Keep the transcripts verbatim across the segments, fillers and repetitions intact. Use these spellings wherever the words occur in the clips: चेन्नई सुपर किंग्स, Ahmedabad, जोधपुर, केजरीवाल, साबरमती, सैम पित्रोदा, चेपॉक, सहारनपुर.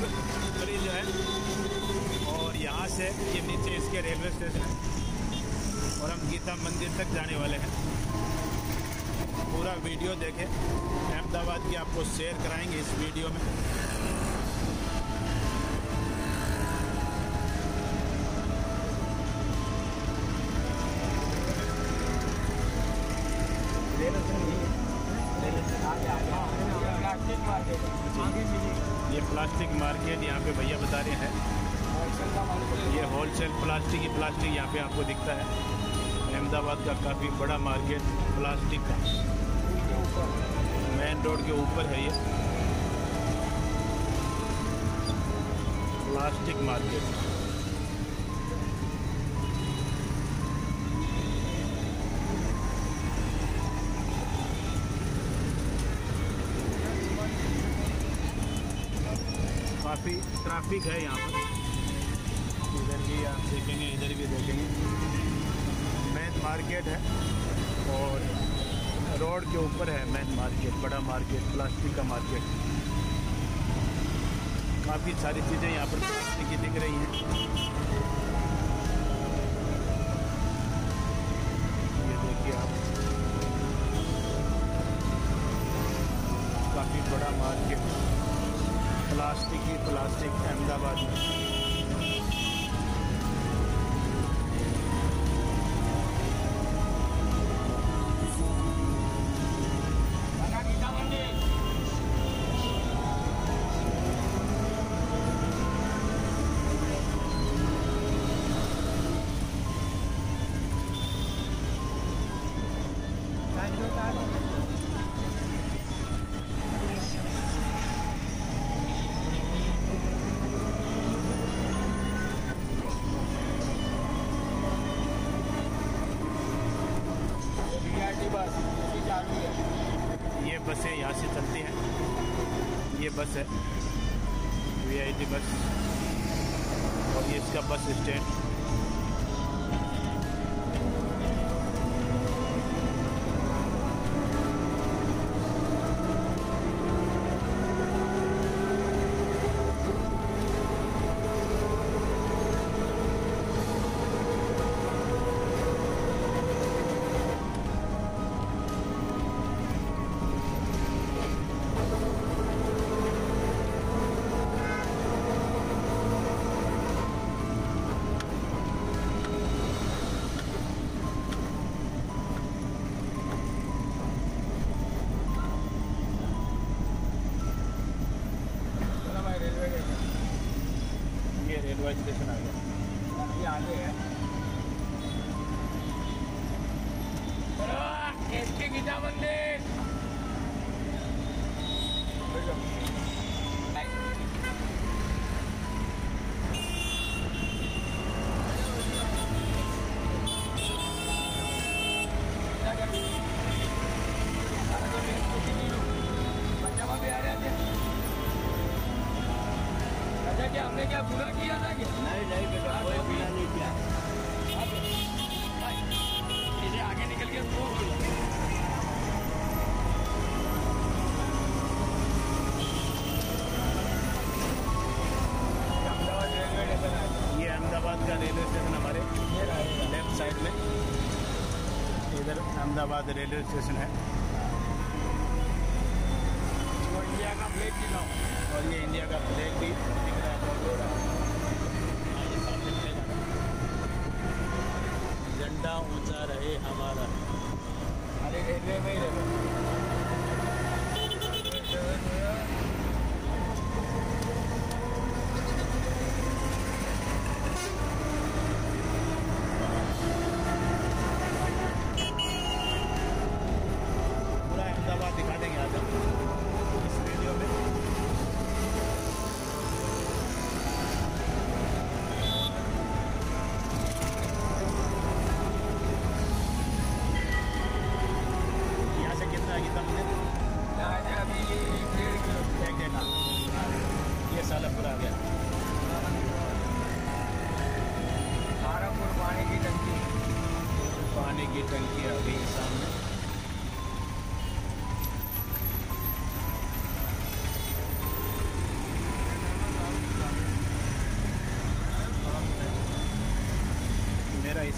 मशहूर ब्रिज जो है, और यहाँ से ये नीचे इसके रेलवे स्टेशन है और हम गीता मंदिर तक जाने वाले हैं। पूरा वीडियो देखें, अहमदाबाद की आपको शेयर कराएंगे इस वीडियो में। ये प्लास्टिक मार्केट यहाँ पे भैया बता रहे हैं, ये होलसेल प्लास्टिक ही प्लास्टिक यहाँ पे आपको दिखता है। अहमदाबाद का काफ़ी बड़ा मार्केट प्लास्टिक का मेन रोड के ऊपर है। ये प्लास्टिक मार्केट काफ़ी ट्रैफिक है यहाँ पर, इधर भी आप देखेंगे, इधर भी देखेंगे। मेन मार्केट है और रोड के ऊपर है मेन मार्केट, बड़ा मार्केट, प्लास्टिक का मार्केट। काफ़ी सारी चीज़ें यहाँ पर प्लास्टिक की दिख रही हैं। ये देखिए आप, काफ़ी बड़ा मार्केट, प्लास्टिक ही प्लास्टिक अहमदाबाद में। ये बसें यहाँ से चलती हैं, ये बस है वी आई पी बस, और ये इसका बस स्टैंड। रेलवे स्टेशन आ गया, ये आगे है। गीता मंदिर क्या हमने क्या बुरा किया था क्या? नहीं नहीं बेटा, कोई बुरा नहीं किया। इसे आगे निकल के वो हो अहमदाबाद रेलवे स्टेशन है। ये अहमदाबाद का रेलवे स्टेशन हमारे लेफ्ट साइड में, इधर अहमदाबाद रेलवे स्टेशन है। और इंडिया का फ्लैग दिखाओ, और ये इंडिया का फ्लैग भी दिख रहा है, बहुत बड़ा झंडा ऊंचा रहे हमारा। अरे रेलवे में ही पूरा अहमदाबाद दिखा देंगे आज इस वीडियो में।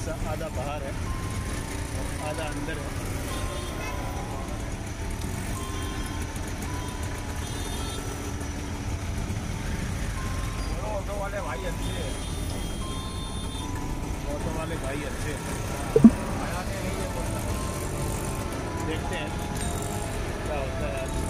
हिस्सा आधा बाहर है और आधा अंदर है। ऑटो वाले भाई अच्छे हैं, ऑटो वाले भाई अच्छे हैं, देखते हैं क्या होता है।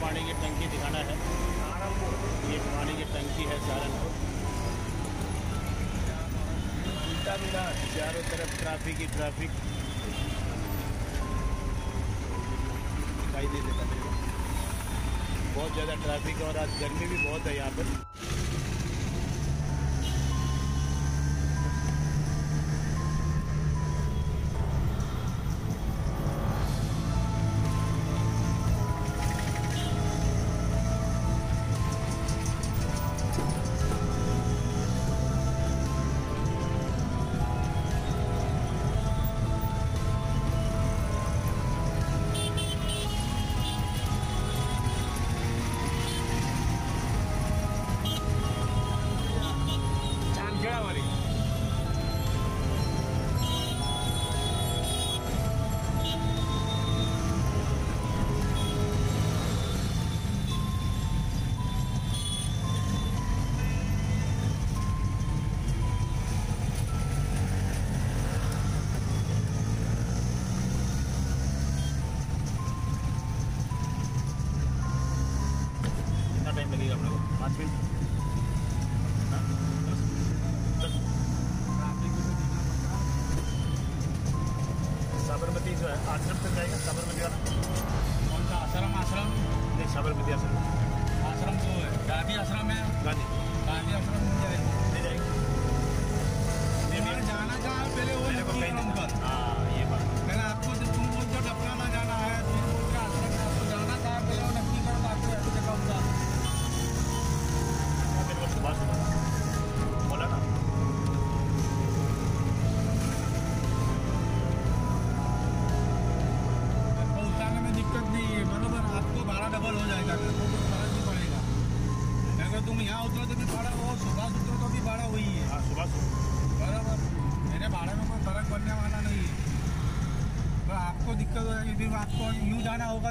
पानी की टंकी दिखाना है, ये पानी की टंकी है सहारनपुर। उल्टा मिला, चारों तरफ ट्रैफिक ही ट्रैफिक दिखाई दे देता है। बहुत ज़्यादा ट्रैफिक और आज गर्मी भी बहुत है यहाँ पर। साबरमती जो है आश्रम तक जाएगा, साबरमती वाला कौन सा आश्रम? आश्रम नहीं, साबरमती आश्रम आश्रम जो है गांधी आश्रम है, गांधी गांधी आश्रम नहीं जाएगा। नहीं जाना कहाँ है पहले वो लोग कहीं नंबर। हाँ ये बात मैंने आपको, जब तुम बोल जो डपना ना जाना है तुमको आश्रम आपको जाना कहाँ पहले वो नक्की करो, आपको ऐसी जगह होगा। मेरे को सुबह सुबह बोला ना दिक्कत हो जाएगी, फिर आपको यूँ जाना होगा,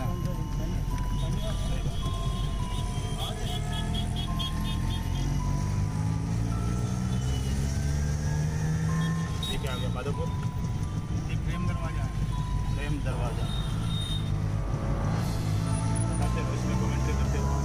ये क्या हो गया माधोपुर? ये प्रेम दरवाजा है, प्रेम दरवाजा बताते हो, इसमें कमेंट्री करते हो।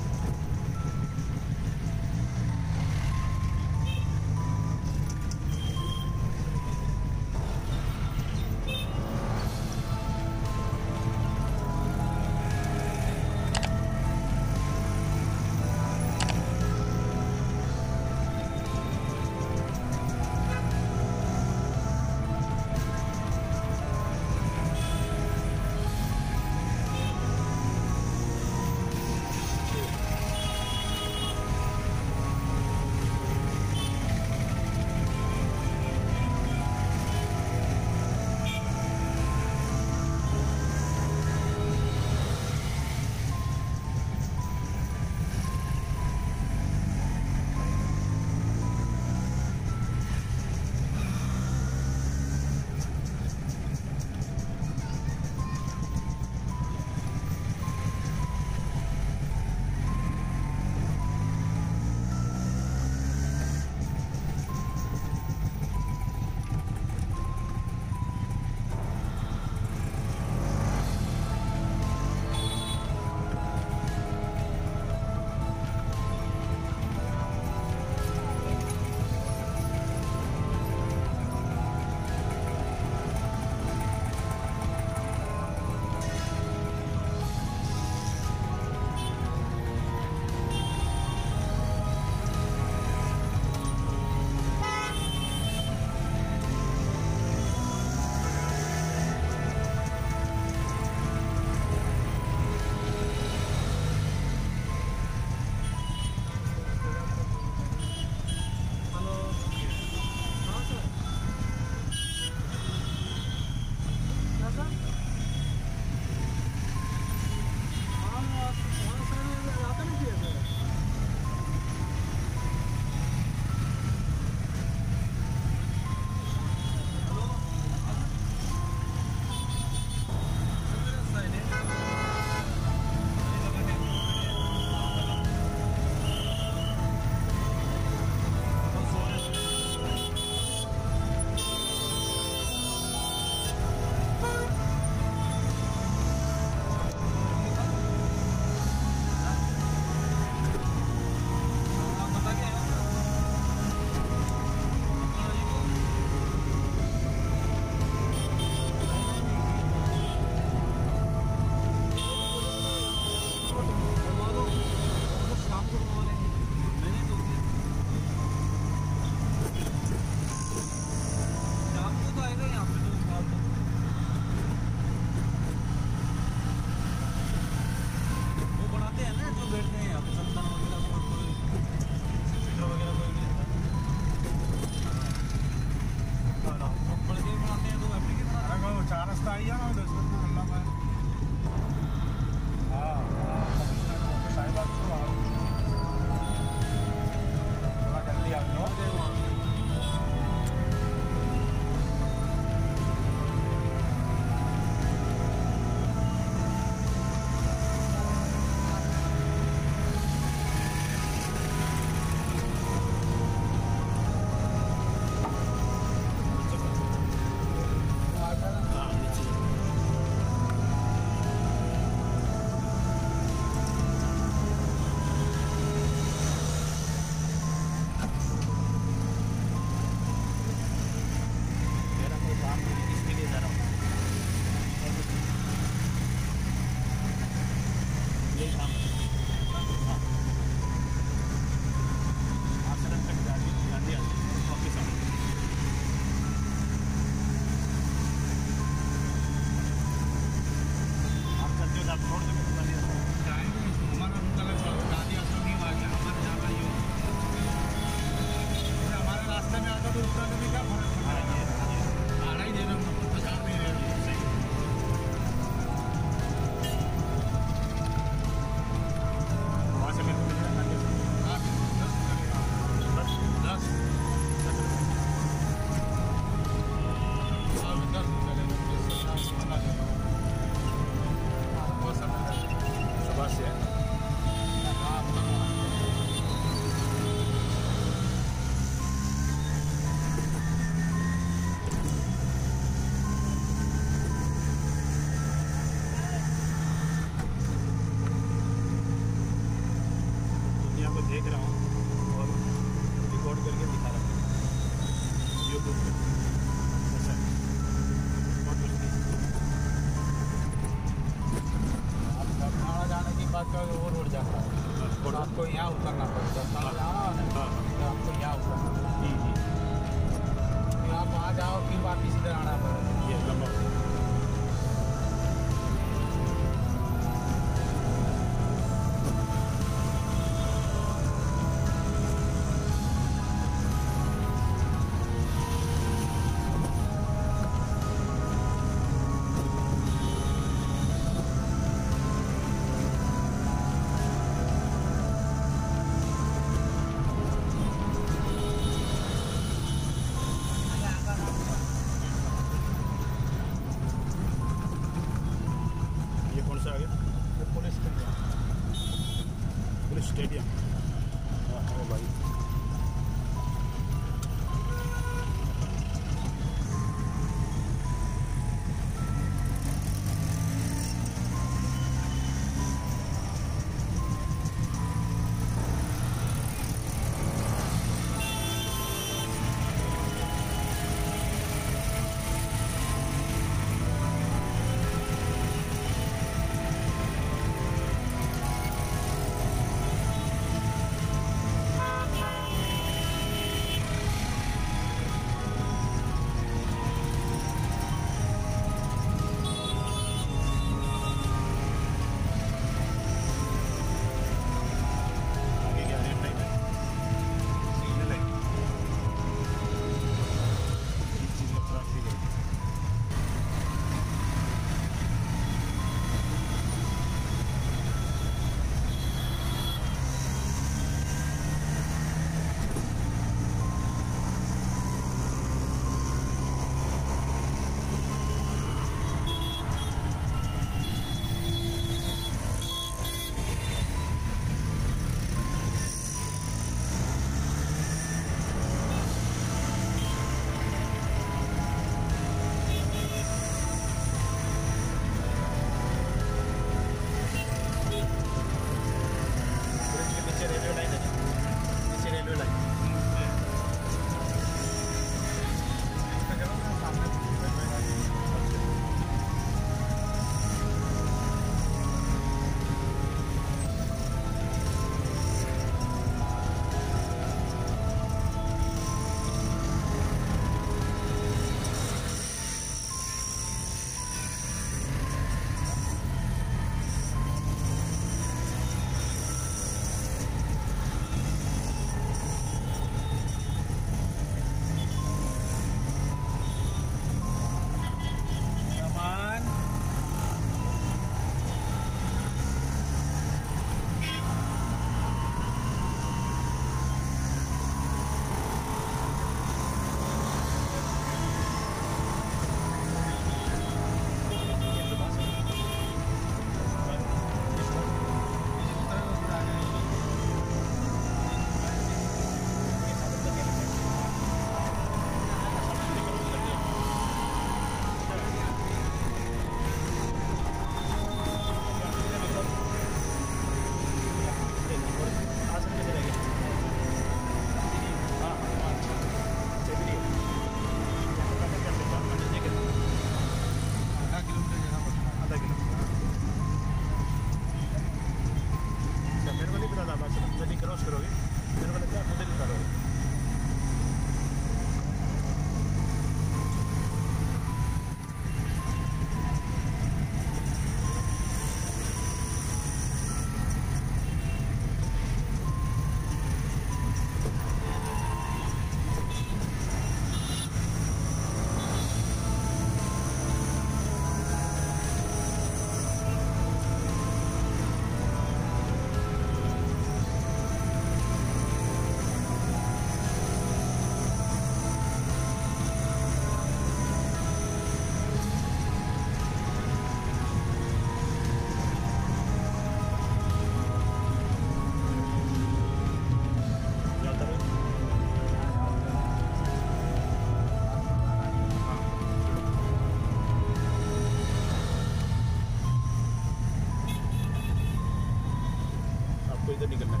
इधर निकलना है।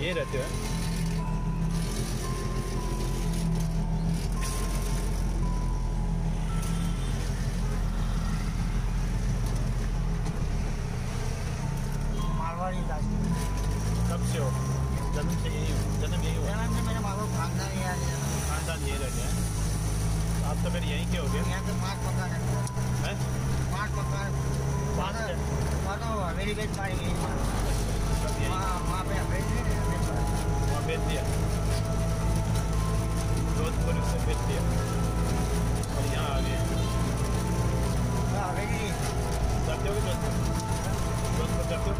ये रहते हैं मालवा नहीं था। कब से हो? जन्म से यही हो? जन्म यही हो? जन्म से मेरे मालवा खानदान यही है। खानदान यही रहते हैं। आप तो फिर यहीं के हो गए? यहाँ तो पाँच मकान है। हैं? पाँच मकान। पाँच है? पाँच हो मेरी बेच पाएगी। माँ माँ पे बेच बेच दिया जोधपुर से बेच दिया और यहाँ आ गए। जाते हो जोधपुर? जोधपुर जाते हो?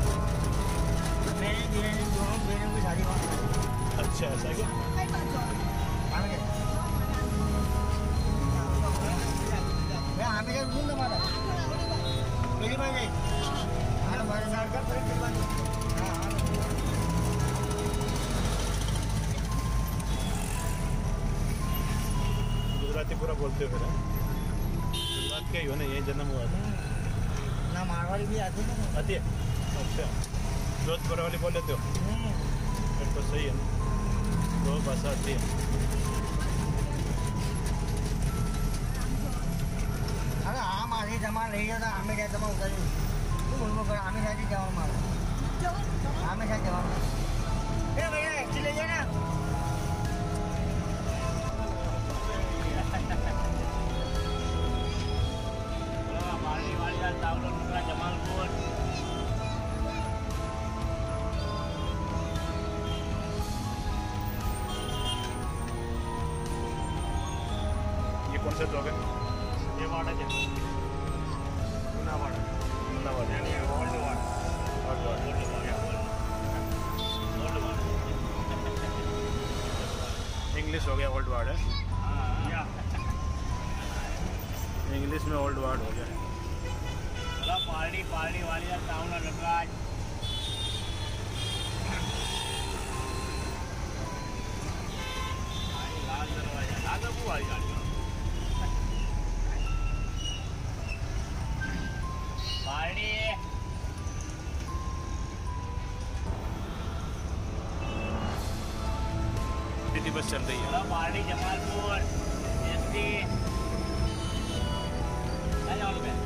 मेरी बहन दोनों बहनों की शादी हुई। अच्छा ऐसा क्या? मैं हमेशा घूमता मारा मेरी बहन है। हाँ मेरे साथ का परिचय बना। हाँ हाँ पूरा बोलते हो ना? बात क्या हो ना यही जन्म हुआ था ना। मारवाड़ी भी आती है ना? आती है। अच्छा जोधपुर वाली बोल लेते हो? फिर तो सही है ना, दो भाषा आती है। अरे हम आधी जमा ले जाता हमें क्या जमा उतारी तू उनको कर हमें शादी जवाब मारो हमें शादी जवाब। ए भैया एक्चुअली ले जाना से तो गए ये वाड़ा है ना वाड़ा ना वाड़ा यानी ओल्ड वाड़ा ओल्ड वाड़ा ओल्ड वाड़ा ओल्ड वाड़ा इंग्लिश हो गया ओल्ड वाड़ा। हां इंग्लिश में ओल्ड वाड़ा हो गया। ला पार्टी पार्टी वाली टाउन का लकराज आई लाल दरवाजा लादा बुआ आई बस चल रही है। Party Jamalpur S T